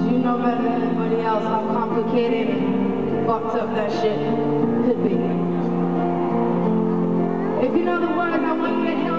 Because you know better than anybody else how complicated and fucked up that shit could be. If you know the words, I want you to